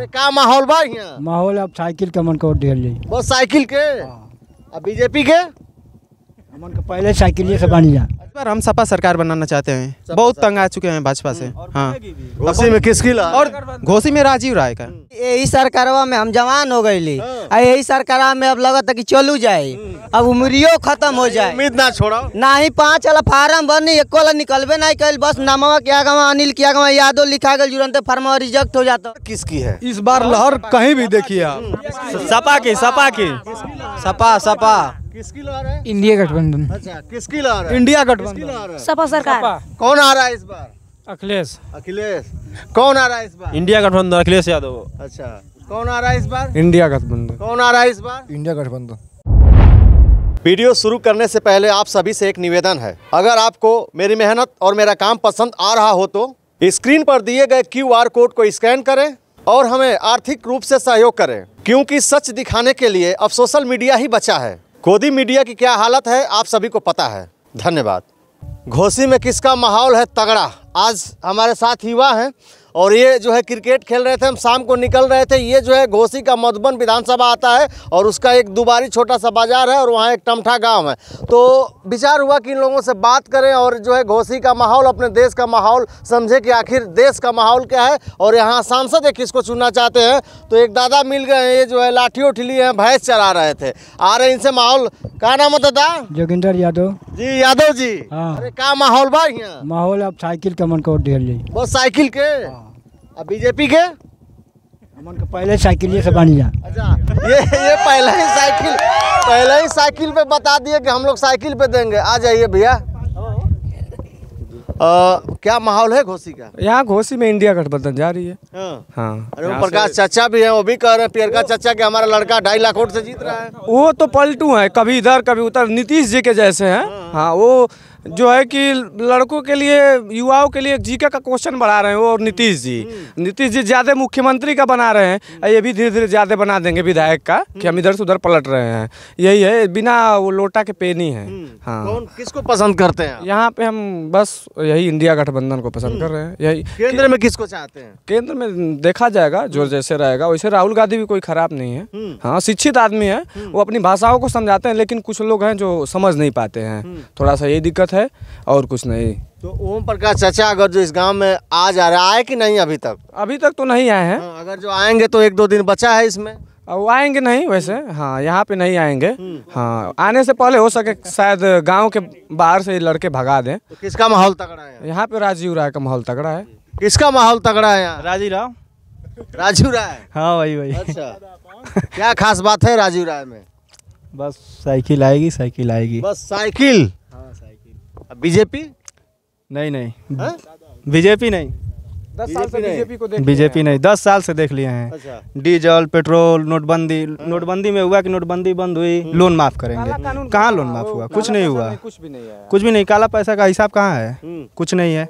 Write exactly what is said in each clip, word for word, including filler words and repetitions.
अरे का माहौल बा यहाँ? माहौल अब साइकिल के मन को दिहल जाई बस, साइकिल के अब बीजेपी के मन को पहले साइकिल से बन जा। इस बार हम सपा सरकार बनाना चाहते हैं, बहुत तंग आ चुके हैं भाजपा से। हाँ, घोसी में किसकी ला? और घोसी में राजीव राय का। यही सरकारवा में हम जवान हो गई, यही सरकारवा में अब लगता कि चलू जाए, अब उम्रियो खत्म हो जाए, उम्मीद ना छोड़ा। ना ही पाँच वाला फार्म बनी एक निकलबे नहीं कल, बस नामवा क्या गवा अनिल क्या गवा यादव लिखा गया, तुरंत फार्म रिजेक्ट हो जाता। किसकी है इस बार लहर कहीं भी देखिए आप? सपा की, सपा की, सपा सपा किसकी लहर है? इंडिया गठबंधन। अच्छा, किसकी लहर है? इंडिया गठबंधन। सपा सरकार। कौन आ रहा है इस बार? अखिलेश। अखिलेश कौन आ रहा है इस बार? इंडिया गठबंधन, अखिलेश यादव। अच्छा, कौन आ रहा है इस बार? इंडिया गठबंधन। कौन आ रहा है इस बार? इंडिया गठबंधन। वीडियो शुरू करने से पहले आप सभी से एक निवेदन है, अगर आपको मेरी मेहनत और मेरा काम पसंद आ रहा हो तो स्क्रीन पर दिए गए क्यू आर कोड को स्कैन करें और हमें आर्थिक रूप से सहयोग करें, क्योंकि सच दिखाने के लिए अब सोशल मीडिया ही बचा है। गोदी मीडिया की क्या हालत है आप सभी को पता है। धन्यवाद। घोसी में किसका माहौल है तगड़ा। आज हमारे साथ युवा हैं और ये जो है क्रिकेट खेल रहे थे, हम शाम को निकल रहे थे। ये जो है घोसी का मधुबन विधानसभा आता है और उसका एक दुबारी छोटा सा बाजार है और वहाँ एक टमठा गांव है, तो विचार हुआ कि इन लोगों से बात करें और जो है घोसी का माहौल, अपने देश का माहौल समझे कि आखिर देश का माहौल क्या है और यहाँ सांसद है किसको चुनना चाहते हैं। तो एक दादा मिल गए हैं, ये जो है लाठी उठी लिए हैं, भैंस चला रहे थे, आ रहे इनसे माहौल। क्या नाम है दादा? जोगिंदर यादव जी। यादव जी, अरे क्या माहौल बा यहाँ? माहौल अब साइकिल के मन को दिहल जाई बस, साइकिल के अब बीजेपी के हमन के पहले साइकिल से बन जा। अच्छा, ये ये पहले ही साइकिल पहले ही साइकिल पे बता दिए कि हम लोग साइकिल पे देंगे। आ जाइए भैया। क्या माहौल है घोसी का? यहाँ घोसी में इंडिया गठबंधन जा रही है। हाँ, हाँ। अरे ओम प्रकाश चाचा भी है, वो भी कह रहे हैं प्रियंका चाचा के हमारा लड़का ढाई लाख वोट से जीत रहा है। वो तो पलटू है, कभी इधर कभी उधर, नीतीश जी के जैसे हैं। हाँ, वो जो है कि लड़कों के लिए, युवाओं के लिए जीके का क्वेश्चन बढ़ा रहे हैं वो। और नीतीश जी नीतीश जी ज्यादा मुख्यमंत्री का बना रहे हैं, ये भी धीरे धीरे ज्यादा बना देंगे विधायक का, कि हम इधर से उधर पलट रहे हैं। यही है, बिना वो लोटा के पेनी है। हाँ, कौन किसको पसंद करते हैं यहाँ पे? हम बस यही इंडिया गठबंधन को पसंद कर रहे हैं। यही केंद्र में किसको चाहते हैं? केंद्र में देखा जाएगा, जो जैसे रहेगा वैसे। राहुल गांधी भी कोई खराब नहीं है। हाँ, शिक्षित आदमी है, वो अपनी भाषाओं को समझाते हैं, लेकिन कुछ लोग हैं जो समझ नहीं पाते हैं, थोड़ा सा यही दिक्कत है और कुछ नहीं। तो ओम प्रकाश चाचा अगर जो इस गांव में आज आ रहा है कि नहीं? अभी तक अभी तक तो नहीं आए हैं। अगर जो आएंगे तो एक दो दिन बचा है इसमें, वो आएंगे नहीं वैसे। हाँ, यहाँ पे नहीं आएंगे। हाँ, आने से पहले हो सके शायद गांव के बाहर से लड़के भगा दें। तो किसका माहौल तगड़ा है यहाँ पे? राजीव राय का माहौल तगड़ा है। किसका माहौल तगड़ा है यहाँ? राजीव राव, राजीव राय। हाँ, वही वही। अच्छा, क्या खास बात है राजीव राय में? बस साइकिल आएगी, साइकिल आएगी बस, साइकिल। बीजेपी नहीं, नहीं बीजेपी नहीं। दस साल से बीजेपी को देख, बीजेपी नहीं दस साल से देख लिए हैं। अच्छा। डीजल पेट्रोल, नोटबंदी। नोटबंदी में हुआ कि नोटबंदी बंद हुई, लोन माफ करेंगे। कहाँ लोन माफ हुआ? कुछ नहीं हुआ, कुछ भी नहीं आया, कुछ भी नहीं। काला पैसा का हिसाब कहाँ है? कुछ नहीं है।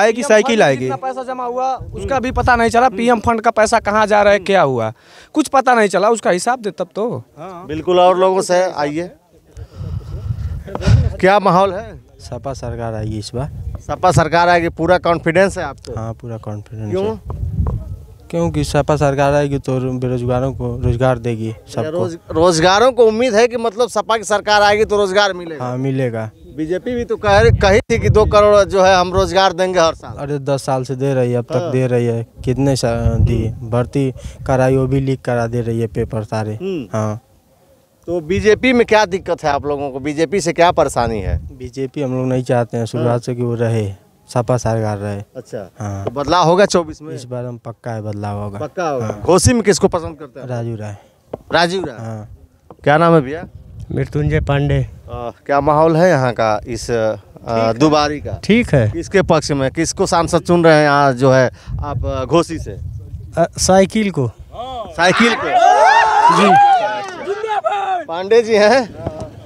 आएगी साइकिल, आएगी। पैसा जमा हुआ उसका भी पता नहीं चला, पीएम फंड का पैसा कहाँ जा रहा है, क्या हुआ, कुछ पता नहीं चला। उसका हिसाब दे तब तो। बिल्कुल। और लोगों से आइए, क्या माहौल है? सपा सरकार आएगी इस बार, सपा सरकार आएगी। पूरा कॉन्फिडेंस है आपको? हाँ, पूरा कॉन्फिडेंस। क्यों? क्योंकि सपा सरकार आएगी तो बेरोजगारों को रोजगार देगी सबको। रोज, रोजगारों को उम्मीद है कि मतलब सपा की सरकार आएगी तो रोजगार मिलेगा? हाँ, मिलेगा। बीजेपी भी तो कह कही थी कि दो करोड़ जो है हम रोजगार देंगे हर साल। अरे दस साल से दे रही है, अब तक दे रही है। कितने दी भर्ती कराई, वो भी लीक करा दे रही है पेपर सारे। हाँ, तो बीजेपी में क्या दिक्कत है आप लोगों को? बीजेपी से क्या परेशानी है? बीजेपी हम लोग नहीं चाहते हैं शुरुआत से कि वो रहे, सपा सरकार रहे। अच्छा। हाँ, तो बदलाव होगा चौबीस में? इस बार हम पक्का है बदलाव होगा, पक्का होगा। हाँ। घोसी में किसको पसंद करते हैं? राजू राय। राजू राय। हाँ। क्या नाम है भैया? मृत्युंजय पांडे। क्या माहौल है यहाँ का इस दुबारी का? ठीक है। किसके पक्ष में, किसको सांसद चुन रहे हैं यहाँ जो है आप घोसी से? साइकिल को, साइकिल को जी। पांडे जी हैं।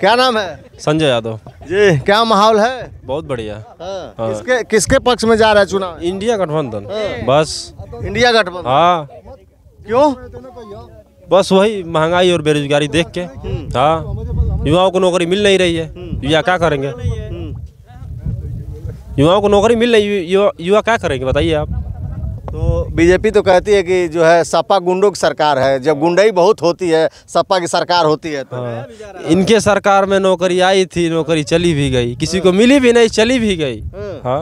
क्या नाम है? संजय यादव जी। क्या माहौल है? बहुत बढ़िया। हाँ। हाँ। किसके किसके पक्ष में जा रहा है चुनाव? इंडिया गठबंधन। हाँ। बस इंडिया गठबंधन। हाँ, क्यों? बस वही महंगाई और बेरोजगारी देख के। हाँ, युवाओं को नौकरी मिल नहीं रही है, युवा क्या करेंगे? युवाओं को नौकरी मिल रही, युवा क्या करेंगे बताइए आप? तो बीजेपी तो कहती है कि जो है सपा गुंडों की सरकार है, जब गुंडाई बहुत होती है सपा की सरकार होती है। तो हाँ। इनके सरकार में नौकरी आई थी, नौकरी चली भी गई, किसी को मिली भी नहीं, चली भी गई। हाँ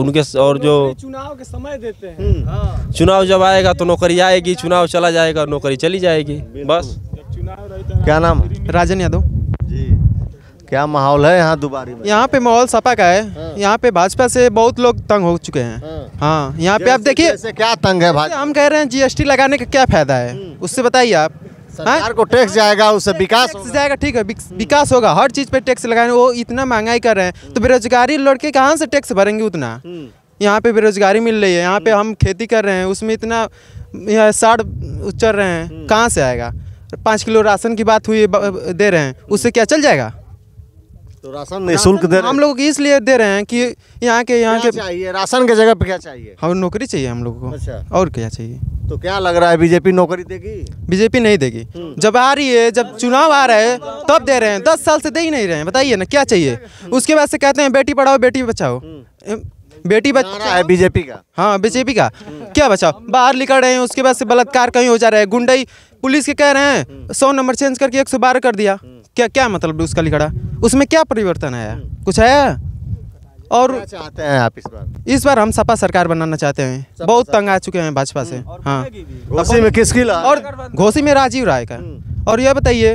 उनके और जो चुनाव के समय देते हैं, हाँ। चुनाव जब आएगा तो नौकरी आएगी, चुनाव चला जाएगा नौकरी चली जाएगी, बस। क्या नाम? राजन यादव जी। क्या माहौल है यहाँ दुबारी में? यहाँ पे माहौल सपा का है। हाँ। यहाँ पे भाजपा से बहुत लोग तंग हो चुके हैं। हाँ, हाँ। यहाँ पे आप देखिए क्या तंग है भाजपा। हम कह रहे हैं जीएसटी लगाने का क्या फायदा है, उससे बताइए आप। सरकार हाँ? को टैक्स जाएगा, उससे विकास जाएगा, ठीक है विकास होगा, हर चीज पे टैक्स लगाने। वो इतना महंगाई कर रहे हैं तो बेरोजगारी लड़के कहाँ से टैक्स भरेंगे उतना? यहाँ पे बेरोजगारी मिल रही है, यहाँ पे हम खेती कर रहे हैं उसमें इतना साढ़ उचर रहे हैं, कहाँ से आएगा? पाँच किलो राशन की बात हुई दे रहे हैं, उससे क्या चल जाएगा? तो राशन निःशुल्क दे रहे हैं हम लोग, इसलिए दे रहे हैं कि यहाँ के यहाँ के चाहिए राशन के जगह पे क्या चाहिए? हम नौकरी चाहिए हम लोगों को। अच्छा। और क्या चाहिए? तो क्या लग रहा है बीजेपी नौकरी देगी? बीजेपी नहीं देगी। जब आ रही है, जब चुनाव आ रहा है तब दे रहे हैं, दस साल से दे ही नहीं रहे हैं, बताइए ना क्या चाहिए? उसके बाद से कहते हैं बेटी पढ़ाओ बेटी बचाओ, बेटी बच्चा है बीजेपी का। हाँ बीजेपी का क्या बचाओ? बाहर निकल रहे हैं, उसके बाद से बलात्कार कहीं हो जा रहा है, गुंडाई, पुलिस के कह रहे हैं सौ नंबर चेंज करके एक सौ बारह कर दिया, क्या क्या मतलब उसका लिखड़ा? उसमें क्या परिवर्तन आया? कुछ आया? और क्या चाहते हैं आप इस बार? इस बार हम सपा सरकार बनाना चाहते हैं, बहुत तंग आ चुके हैं भाजपा से। हाँ घोसी में किसकी? और घोसी में राजीव राय का। और यह बताइए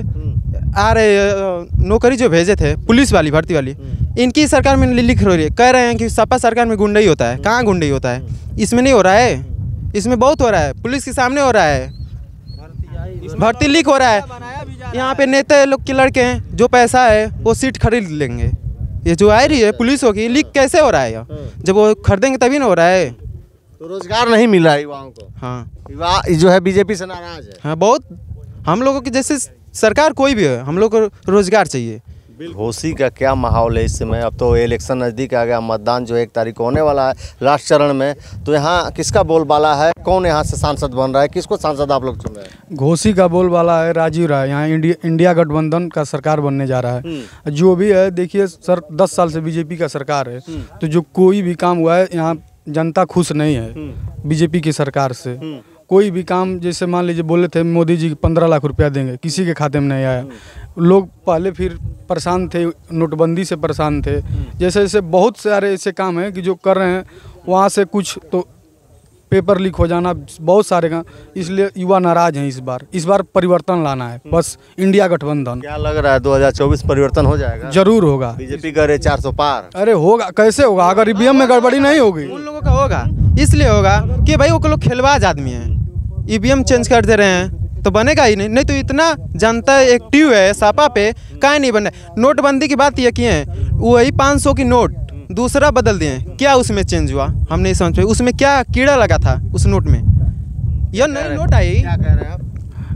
आ रहे नौकरी जो भेजे थे पुलिस वाली भर्ती वाली, इनकी सरकार में लिख रही है, कह रहे हैं कि सपा सरकार में गुंडाई होता है। कहाँ गुंडाई होता है? इसमें नहीं हो रहा है, इसमें बहुत हो रहा है, पुलिस के सामने हो रहा है, भर्ती लीक हो रहा है। यहाँ पे नेता लोग के लड़के हैं जो पैसा है वो सीट खरीद लेंगे, ये जो आ रही है पुलिस होगी लीक कैसे हो रहा है? जब वो खरीदेंगे तभी ना हो रहा है। तो रोजगार नहीं मिल रहा है युवाओं को। हाँ युवा जो है बीजेपी से नाराज है। हाँ बहुत, हम लोगों की जैसे सरकार कोई भी है हम लोग को रोजगार चाहिए। घोसी का क्या माहौल है इस समय? अब तो इलेक्शन नज़दीक आ गया, मतदान जो एक तारीख को होने वाला है लास्ट चरण में, तो यहाँ किसका बोलबाला है? कौन यहाँ से सांसद बन रहा है? किसको सांसद आप लोग चुन रहे हैं? घोसी का बोलबाला है राजीव राय। यहाँ इंडिया, इंडिया गठबंधन का सरकार बनने जा रहा है। जो भी है देखिए सर, दस साल से बीजेपी का सरकार है, तो जो कोई भी काम हुआ है यहाँ जनता खुश नहीं है बीजेपी की सरकार से। कोई भी काम जैसे मान लीजिए बोले थे मोदी जी पंद्रह लाख रुपया देंगे, किसी के खाते में नहीं आया। लोग पहले फिर परेशान थे, नोटबंदी से परेशान थे। जैसे जैसे बहुत सारे ऐसे काम हैं कि जो कर रहे हैं वहाँ से कुछ तो पेपर लीक हो जाना, बहुत सारे काम, इसलिए युवा नाराज हैं इस बार। इस बार परिवर्तन लाना है बस, इंडिया गठबंधन। क्या लग रहा है दो हज़ार चौबीस परिवर्तन हो जाएगा? जरूर होगा। बीजेपी कह रहे चार सौ पार। अरे होगा, कैसे होगा अगर ईवीएम में गड़बड़ी नहीं होगी? उन लोगों का होगा, इसलिए होगा कि भाई वो लोग खिलवाज आदमी हैं, ईवीएम चेंज कर दे रहे हैं तो बनेगा ही नहीं। नहीं तो इतना जनता एक्टिव है सपा पे, काहे नहीं बने? नोटबंदी की बात ये किए हैं, वही पाँच सौ की नोट दूसरा बदल दिए, क्या उसमें चेंज हुआ? हम नहीं समझ पाए उसमें क्या कीड़ा लगा था उस नोट में। यह नई नोट आई, क्या कह रहे हैं आप?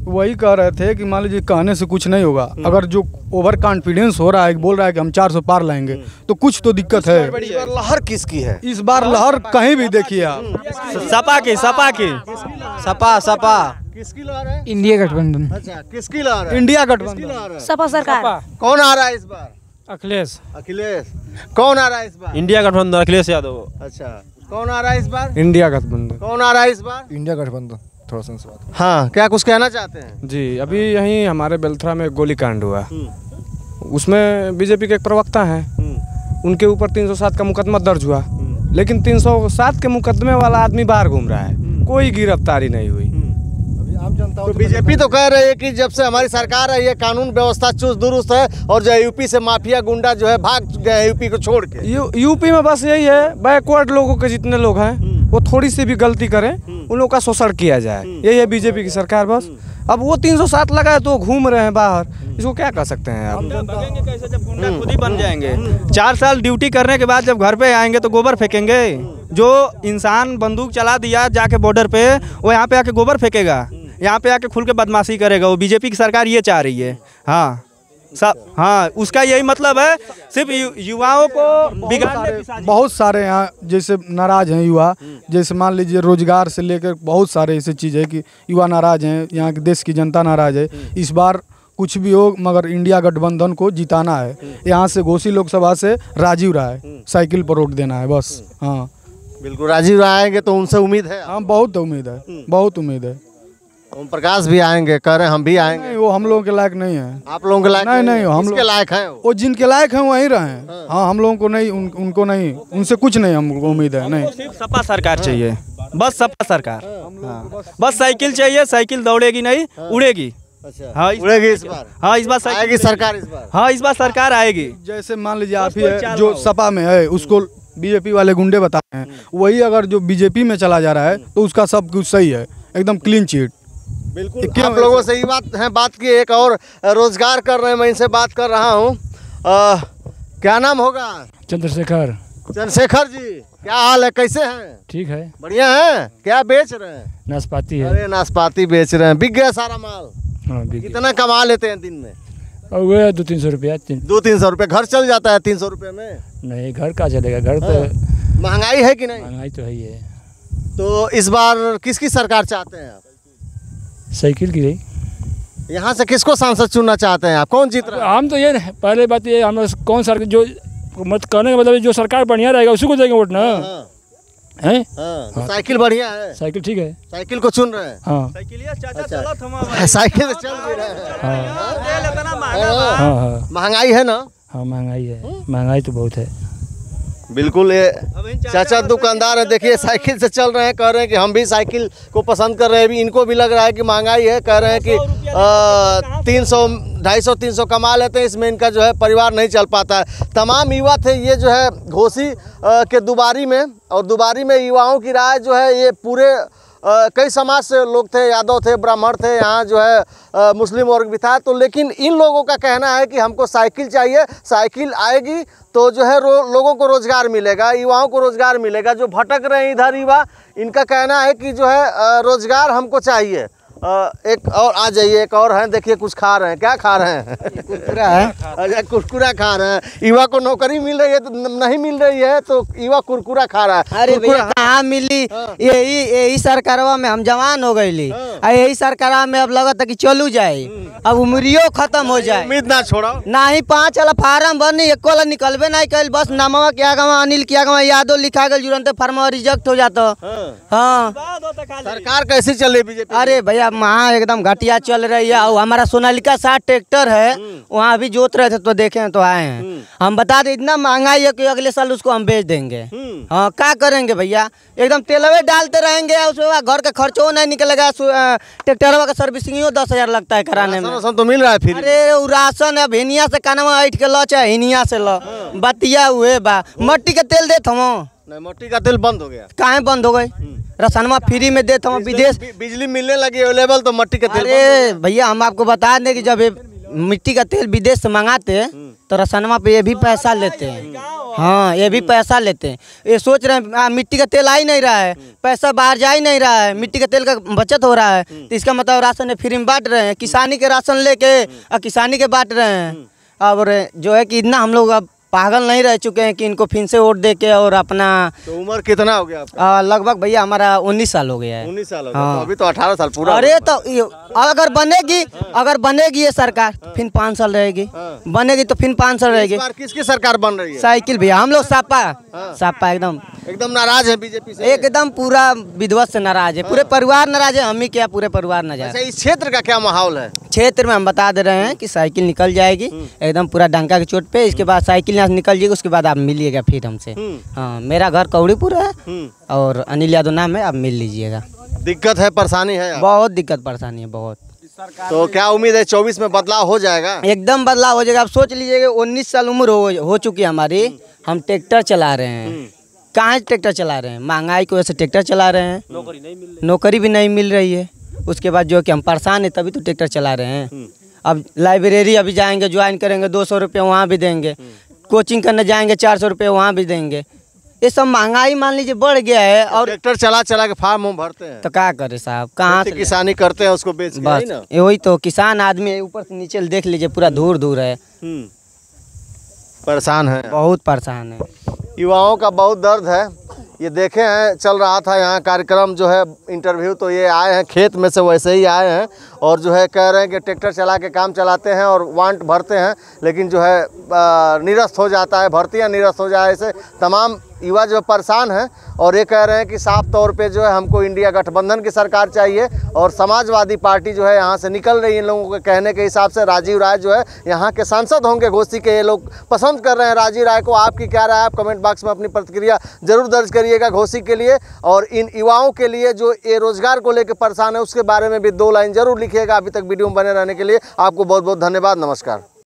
वही कह रहे थे कि मान लीजिए कहने से कुछ नहीं होगा, अगर जो ओवर कॉन्फिडेंस हो रहा है, बोल रहा है कि हम चार सौ पार लाएंगे, तो कुछ तो दिक्कत है। इस बार लहर किसकी है? इस बार लहर कहीं भी देखिए आप, सपा की, सपा की, सपा सपा किसकी लहर है? इंडिया गठबंधन। अच्छा किसकी लहर है? इंडिया गठबंधन, सपा सरकार। कौन आ रहा है इस बार? अखिलेश। अखिलेश कौन आ रहा है इस बार? इंडिया गठबंधन, अखिलेश यादव। अच्छा कौन आ रहा है इस बार? इंडिया गठबंधन। कौन आ रहा है इस बार? इंडिया गठबंधन। थोड़ा सा हाँ क्या कुछ कहना चाहते हैं जी? अभी यहीं हमारे बेलथरा में गोलीकांड हुआ, उसमें बीजेपी के एक प्रवक्ता हैं, उनके ऊपर तीन सौ सात का मुकदमा दर्ज हुआ, लेकिन तीन सौ सात के मुकदमे वाला आदमी बाहर घूम रहा है, कोई गिरफ्तारी नहीं हुई। तो बीजेपी तो कह रही है कि जब से हमारी सरकार है ये कानून व्यवस्था चुस्त दुरुस्त है, और जो यूपी से माफिया गुंडा जो है भाग गए यूपी को छोड़ के। यू, यूपी में बस यही है, बैकवर्ड लोगों के जितने लोग हैं वो थोड़ी सी भी गलती करें उन लोगों का शोषण किया जाए, यही है बीजेपी की सरकार बस। अब वो तीन सौ सात लगा है तो घूम रहे हैं बाहर, इसको क्या कर सकते हैं आप? भगेंगे कैसे जब गुंडा खुद ही बन जाएंगे? चार साल ड्यूटी करने के बाद जब घर पे आएंगे तो गोबर फेंकेंगे। जो इंसान बंदूक चला दिया जाके बॉर्डर पे, वो यहाँ पे आके गोबर फेंकेगा, यहाँ पे आके खुल के बदमाशी करेगा। वो बीजेपी की सरकार ये चाह रही है। हाँ सब, हाँ उसका यही मतलब है, सिर्फ यु, युवाओं को बिगाड़ने की साजिश। बहुत सारे यहाँ जैसे नाराज हैं युवा, जैसे मान लीजिए रोजगार से लेकर बहुत सारे ऐसे चीज़ है कि युवा नाराज हैं, यहाँ के देश की जनता नाराज है। इस बार कुछ भी हो मगर इंडिया गठबंधन को जिताना है। यहाँ से घोसी लोकसभा से राजीव राय साइकिल पर रोक देना है बस। हाँ बिल्कुल, राजीव राय आएंगे तो उनसे उम्मीद है? हाँ बहुत उम्मीद है, बहुत उम्मीद है। ओम प्रकाश भी आएंगे, कह रहे हम भी आएंगे। नहीं, वो हम लोगों के लायक नहीं है। आप लोगों के लायक नहीं, नहीं, नहीं हम लोग लायक है, वो जिनके लायक है वहीं रहे। हाँ, हाँ हम लोगों को नहीं, उन, उनको नहीं, उनसे कुछ नहीं हमको उम्मीद है। नहीं, सिर्फ सपा सरकार चाहिए, बस सपा सरकार। बस साइकिल चाहिए, साइकिल दौड़ेगी नहीं, उड़ेगी। अच्छा, हाँ उड़ेगी इस बार। हाँ इस बार आएगी सरकार, इस बार। हाँ इस बार सरकार आएगी। जैसे मान लीजिए आप ही जो सपा में है उसको बीजेपी वाले गुंडे बता रहे हैं, वही अगर जो बीजेपी में चला जा रहा है तो उसका सब कुछ सही है, एकदम क्लीन चिट। बिल्कुल, आप लोगों से ही बात है, बात की। एक और रोजगार कर रहे हैं, मैं इनसे बात कर रहा हूँ। क्या नाम होगा? चंद्रशेखर। चंद्रशेखर जी क्या हाल है, कैसे हैं? ठीक है, बढ़िया है। क्या बेच रहे हैं? नाशपाती है। अरे नाशपाती बेच रहे हैं, बिक गया सारा माल? हाँ, बिक गया। कितना कमा लेते हैं दिन में? और दो तीन सौ रुपया। दो तीन सौ रुपया घर चल जाता है? तीन सौ रुपये में नहीं, घर कहाँ चलेगा, घर तो महंगाई है कि नहीं? महंगाई तो है ही है। तो इस बार किसकी सरकार चाहते हैं आप? साइकिल की रही। यहाँ से किसको सांसद चुनना चाहते हैं आप, कौन जीत रहा है? हम तो ये पहले बात ये, हम कौन सरकार जो मत कहने का मतलब जो सरकार बढ़िया रहेगा उसी को देंगे वोट ना। हैं? हाँ, तो साइकिल बढ़िया है, साइकिल ठीक है, साइकिल को चुन रहे हैं। हाँ साइकिलिया चाचा चला था, साइकिल चल भी रहा है। महंगाई है ना? हाँ महंगाई है, महंगाई तो बहुत है। बिल्कुल, ये चाचा दुकानदार है, देखिए साइकिल से चल रहे हैं, कह रहे हैं कि हम भी साइकिल को पसंद कर रहे हैं। अभी इनको भी लग रहा है कि महंगाई है, कह रहे हैं कि तीन सौ ढाई सौ तीन सौ कमा लेते हैं, इसमें इनका जो है परिवार नहीं चल पाता है। तमाम युवा थे ये जो है घोसी के दुबारी में, और दुबारी में युवाओं की राय जो है ये पूरे Uh, कई समाज से लोग थे, यादव थे, ब्राह्मण थे, यहाँ जो है uh, मुस्लिम वर्ग भी था। तो लेकिन इन लोगों का कहना है कि हमको साइकिल चाहिए, साइकिल आएगी तो जो है रो, लोगों को रोजगार मिलेगा, युवाओं को रोजगार मिलेगा। जो भटक रहे हैं इधर युवा, इनका कहना है कि जो है uh, रोजगार हमको चाहिए। uh, एक और आ जाइए, एक और हैं, देखिए कुछ खा रहे हैं। क्या खा रहे हैं? कुरकुरा है। अच्छा कुरकुरा खा रहे हैं। युवा को नौकरी मिल रही है तो नहीं मिल रही है, तो युवा कुरकुरा खा रहा है। अरे हाँ मिली, यही यही सरकारवा में हम जवान हो गई, यही सरकारवा में अब लगता कि चलू जाए, अब उम्रियो खत्म हो जाए। उम्मीद ना छोड़ा ना ही पाँच वाला फार्म भरने एको निकलबे नहीं कल, बस नामा के आगे अनिल के आगे यादव लिखा गया, तुरंत फार्म रिजेक्ट हो जाता। हाँ सरकार कैसी चल रही बीजेपी? अरे भैया वहाँ एकदम घटिया चल रही है। और हमारा सोनालिका साठ ट्रैक्टर है, वहाँ अभी जोत रहे थे तो देखे तो आए हैं। हम बता दें इतना महंगाई है कि अगले साल उसको हम बेच देंगे। हाँ क्या करेंगे भैया, एकदम तेलवे डालते रहेंगे, उसमें घर का खर्चो नहीं निकलेगा। ट्रैक्टरवा का सर्विसिंग दस हजार लगता है कराने में, राशन तो मिल रहा है फिर। अरे वो राशन अब हिनिया से कानवा ऐठ के लो, चाहे हिनिया से लो, बतिया हुए बा। मट्टी का तेल देता हूँ, मट्टी का तेल बंद हो गया। कहाँ बंद हो गए? रसनवा फ्री में देता हूँ, विदेश बिजली मिलने लगी अवेलेबल, तो मट्टी का तेल। अरे भैया हम आपको बता दें कि जब मिट्टी का तेल विदेश से मंगाते तो रसनवा पे ये भी पैसा लेते हैं। हाँ ये भी पैसा लेते हैं। ये सोच रहे हैं आ, मिट्टी का तेल आ ही नहीं रहा है, पैसा बाहर जा ही नहीं रहा है, मिट्टी का तेल का बचत हो रहा है, तो इसका मतलब राशन फ्री में बांट रहे हैं, किसानी के राशन लेके और किसानी के बांट रहे हैं। और जो है कि इतना हम लोग अब पागल नहीं रह चुके हैं कि इनको फिर से वोट दे के। और अपना तो उम्र कितना हो गया? लगभग भैया हमारा उन्नीस साल हो गया है। उन्नीस साल हो गया, तो अभी तो अठारह साल पूरा। अरे तो अगर बनेगी, अगर बनेगी ये सरकार फिर पाँच साल रहेगी, बनेगी तो फिर पाँच साल रहेगी। किसकी सरकार बन रही है? साइकिल भैया, हम लोग सापा सापा एकदम एकदम नाराज है बीजेपी से, एकदम पूरा विध्वंस से नाराज है, पूरे परिवार नाराज है। हम ही क्या पूरे परिवार नाराज है। इस क्षेत्र का क्या माहौल है? क्षेत्र में हम बता दे रहे हैं कि साइकिल निकल जाएगी एकदम पूरा डंका के चोट पे, इसके बाद साइकिल यहाँ से निकल जाएगी, उसके बाद आप मिलिएगा फिर हमसे। हाँ मेरा घर कौड़ीपुरा है और अनिल यादव नाम है, आप मिल लीजिएगा। दिक्कत है, परेशानी है? बहुत दिक्कत परेशानी है, बहुत। तो क्या उम्मीद है चौबीस में बदलाव हो जाएगा? एकदम बदलाव हो जाएगा। आप सोच लीजिएगा उन्नीस साल उम्र हो, हो चुकी है हमारी, हम ट्रैक्टर चला रहे हैं। कहाँ ट्रैक्टर चला रहे हैं? महंगाई की वजह से ट्रैक्टर चला रहे हैं, नौकरी नहीं मिल रही, नौकरी भी नहीं मिल रही है। उसके बाद जो कि हम परेशान है, तभी तो ट्रैक्टर चला रहे हैं। अब लाइब्रेरी अभी जाएंगे ज्वाइन करेंगे, दो सौ रुपये वहाँ भी देंगे, कोचिंग करने जाएंगे चार सौ रुपये वहाँ भी देंगे। ये सब महंगाई मान लीजिए बढ़ गया है। और ट्रैक्टर चला चला के फार्म हम भरते हैं तो क्या करे साहब, कहाँ से किसानी करते हैं उसको बेच के ना। वही तो, किसान आदमी है, ऊपर से नीचे देख लीजिए पूरा धूर धूर है, परेशान है, बहुत परेशान है। युवाओं का बहुत दर्द है, ये देखे हैं चल रहा था यहाँ कार्यक्रम जो है इंटरव्यू, तो ये आए हैं खेत में से, वैसे ही आए हैं और जो है कह रहे हैं कि ट्रैक्टर चला के काम चलाते हैं और वांट भरते हैं, लेकिन जो है निरस्त हो जाता है, भर्तियाँ निरस्त हो जाए। ऐसे तमाम युवा जो परेशान हैं और ये कह रहे हैं कि साफ तौर पे जो है हमको इंडिया गठबंधन की सरकार चाहिए और समाजवादी पार्टी जो है यहाँ से निकल रही है। इन लोगों के कहने के हिसाब से राजीव राय जो है यहाँ के सांसद होंगे घोसी के, ये लोग पसंद कर रहे हैं राजीव राय को। आपकी क्या राय है? आप कमेंट बॉक्स में अपनी प्रतिक्रिया जरूर दर्ज करिएगा घोसी के लिए और इन युवाओं के लिए जो ये रोजगार को लेकर परेशान है उसके बारे में भी दो लाइन जरूर लिखिएगा। अभी तक वीडियो में बने रहने के लिए आपको बहुत बहुत धन्यवाद। नमस्कार।